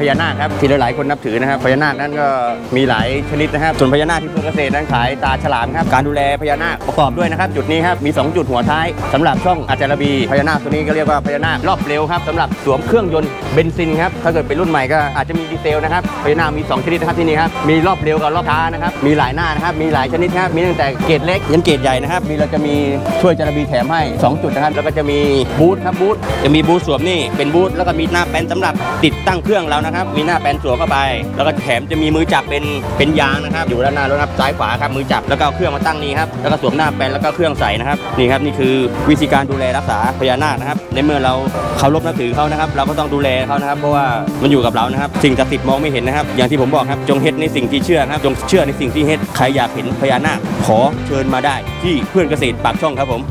พญานาคครับที่หลายๆคนนับถือนะครับพญานาคนั้นก็มีหลายชนิดนะครับส่วนพญานาคที่เพื่อเกษตรนั้นขายตาฉลามครับการดูแลพญานาคประกอบด้วยนะครับจุดนี้ครับมี2จุดหัวท้ายสำหรับช่องอาจารบีพญานาคตัวนี้ก็เรียกว่าพญานาครอบเร็วครับสำหรับสวมเครื่องยนต์เบนซินครับถ้าเกิดเป็นรุ่นใหม่ก็อาจจะมีดีเซลนะครับพญานาคมี2ชนิดนะครับที่นี่ครับมีรอบเร็วกับรอบช้านะครับมีหลายหน้านะครับมีหลายชนิดครับมีตั้งแต่เกรดเล็กยันเกรดใหญ่นะครับมีเราจะมีช่วยอาจารบีแถมให้2จุดนะครับแล้วก็จะมีบูทครับบูทจะมีบูทสวมนี่เป็นบูทแล้วก็มีหน้าแป้นสำหรับติดตั้งเครื่องเรานะครับมีหน้าแปนสวมเข้าไปแล้วก็แถมจะมีมือจับเป็นยางนะครับอยู่ด้านหน้ารถครับซ้ายขวาครับมือจับแล้วก็เอาเครื่องมาตั้งนี้ครับแล้วก็สวมหน้าแปนแล้วก็เครื่องใส่นะครับนี่ครับนี่คือวิธีการดูแลรักษาพญานาคนะครับในเมื่อเราเคารพนับถือเขานะครับเราก็ต้องดูแลเขานะครับเพราะว่ามันอยู่กับเรานะครับสิ่งศักดิ์สิทธิ์มองไม่เห็นนะครับอย่างที่ผมบอกครับจงเฮ็ดในสิ่งที่เชื่อครับจงเชื่อในสิ่งที่เฮ็ดใครอยากเห็นพญานาคขอเชิญมาได้ที่เพื่อนเกษตรปากช่องครับผม